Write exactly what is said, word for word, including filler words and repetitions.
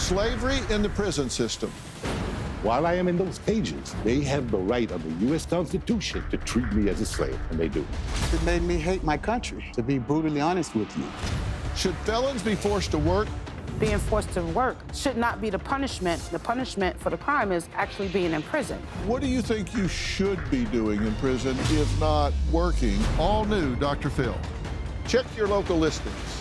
slavery in the prison system. While I am in those cages, they have the right under the U S Constitution to treat me as a slave, and they do. It made me hate my country, to be brutally honest with you. Should felons be forced to work? Being forced to work should not be the punishment. The punishment for the crime is actually being in prison. What do you think you should be doing in prison, if not working? All new Doctor Phil. Check your local listings.